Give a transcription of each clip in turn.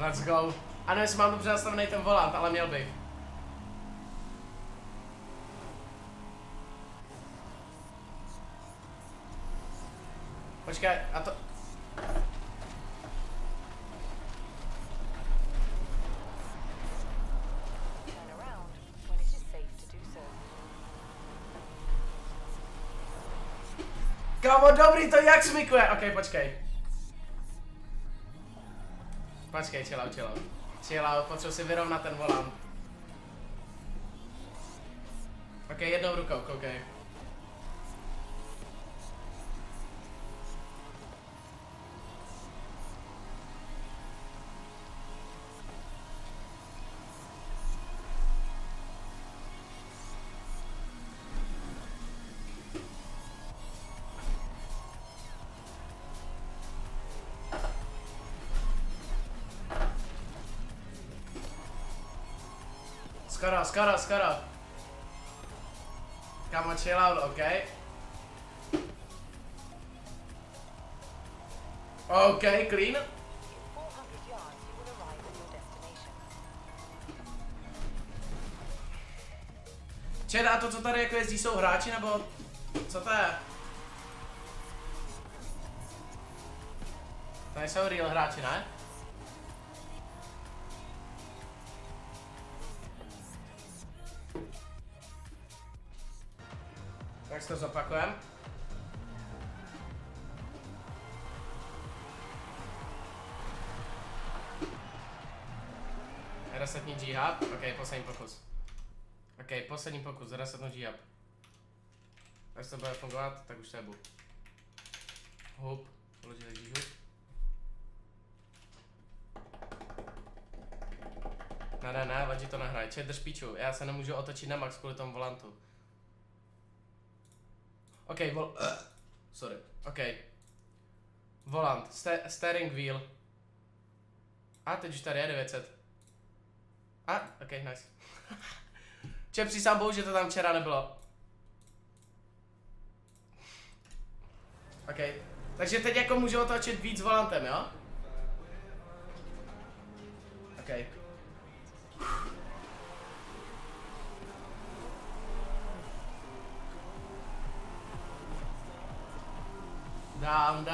Let's go. Ano, jestli mám dobře nastavený ten volant, ale měl bych. Počkej, a to... Kámo, dobrý, to jak smykuje? Ok, počkej. Počkej, chill out, potřebuji si vyrovnat ten volant. Ok, jednou rukou, koukej. Skoro. Kámo, chill out, OK. OK, clean. Čeda, a to, co tady jako jezdí, jsou hráči, nebo co to je? To nejsou real hráči, ne? Tak si to zopakujem. Resetní G-hub. OK, poslední pokus. Resetnu G-hub. Až to bude fungovat, tak už to je bůh. Hup. Uložili G-hub. Ne, vadí to nahraje. Čet, drž píču. Já se nemůžu otočit na max kvůli tomu volantu. OK, sorry. OK. Volant, steering wheel. A teď už tady je 900. A, OK, nice. Če, přísám bohu, že to tam včera nebylo. OK, takže teď jako můžu otočit víc volantem, jo? OK. Down.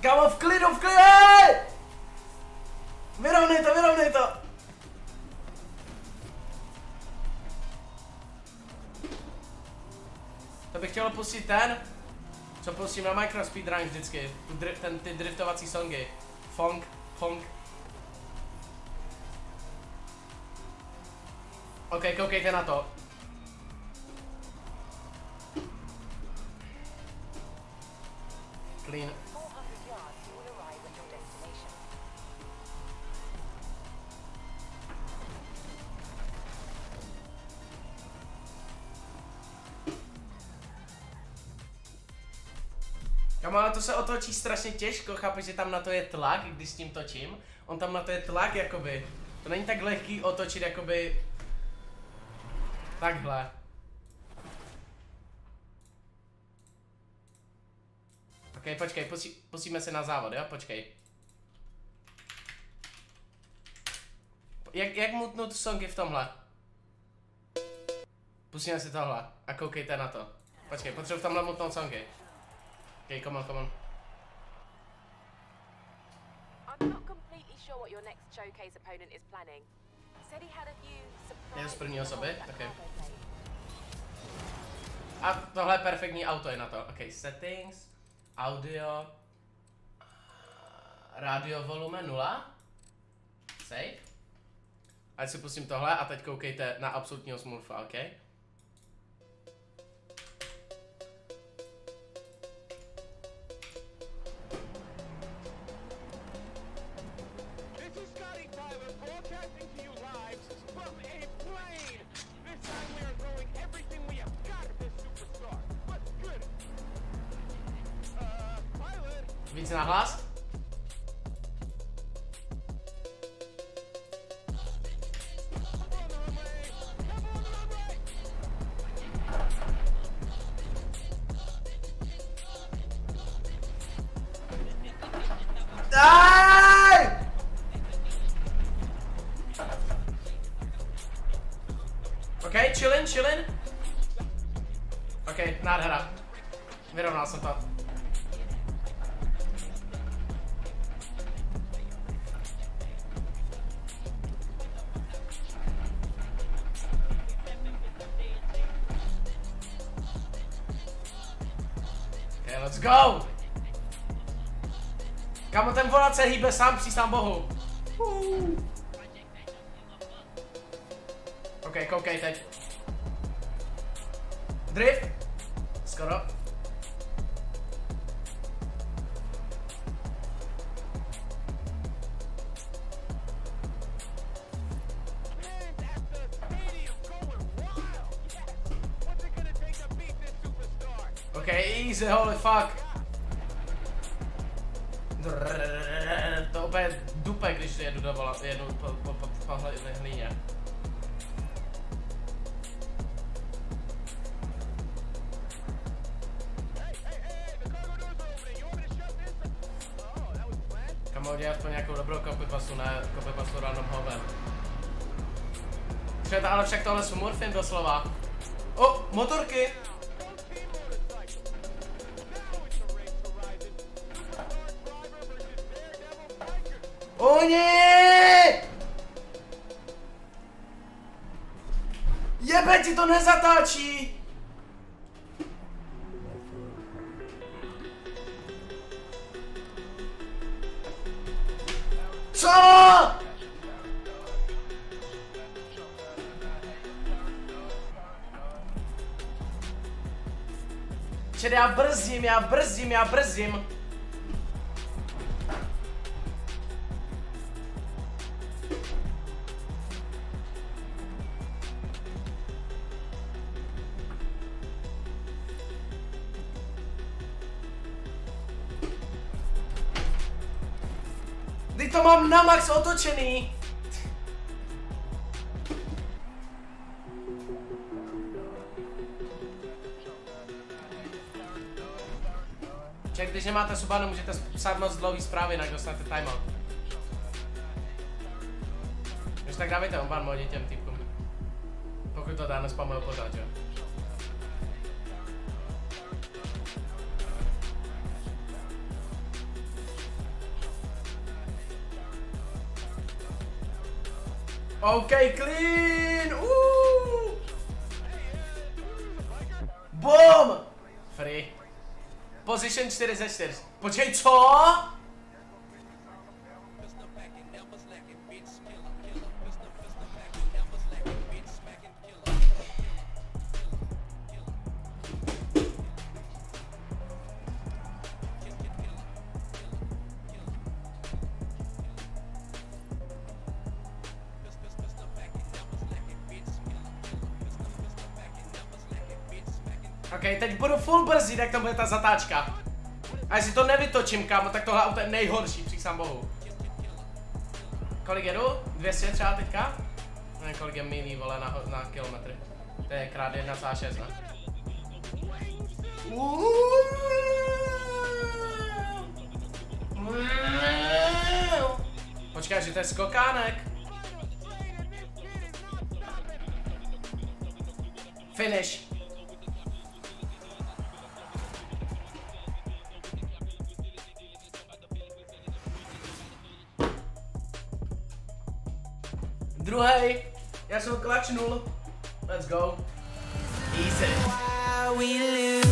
Kámo, v klidu! Vyrovnej to! To bych chtěl pustit ten, co pustím na Micro Speedrun vždycky, ty driftovací songy. Funk. OK, koukejte na to. Clean. Kámo, ale to se otočí strašně těžko, chápeš, že tam na to je tlak, když s tím točím. On tam na to je tlak, jakoby. To není tak lehký otočit, jakoby... Takhle. OK, počkej, pustíme se na závod, jo? Počkej. Jak mutnout songy v tomhle? Pustíme si tohle a koukejte na to. Počkej, potřebuji v tomhle mutnout songy. OK, come on. Je to z první osoby? Okay. A tohle je perfektní auto, je na to. OK, settings, audio, rádio volume 0, save. Ať si pustím tohle a teď koukejte na absolutního smurfa, OK? Více na hlas? OK, nádhera. Vyrovnal jsem to. OK, let's go! Kámo, ten volat se hýbe sám, při sám bohu. OK, koukej teď. Drift. Skoro. OK, easy, holy fuck. To úplně dupe, když jedu do vola, jedu po hlíně. Kamo, dělá aspoň nějakou dobrou copypastu, ne copypastu random hobem. Třeba, ale však tohle jsou Murfin doslova. O, motorky! Oni! Jebe, ti to nezatáčí! Co? Čili já brzdím. Teď to mám na max otočený. Ček, když nemáte Subaru, můžete psát moc dlouhý zprávy, jinak dostanete timeout. Už tak dávajte omban modě těm typům. Pokud to dáno spamuju pořád, jo. OK, clean! Boom! Free. Position 4 ze 4. Počkej, co? OK, teď budu full brzdit, jak tam bude ta zatáčka. A jestli to nevytočím, kámo, tak tohle auto je nejhorší, přísám bohu. Kolik jedu? 200 třeba teďka? Ne, kolik je milí, vole, na kilometry. To je krát 1,6, ne? Počkej, že to je skokánek. Finish. Druhej, já jsem klačnul. Let's go. Easy.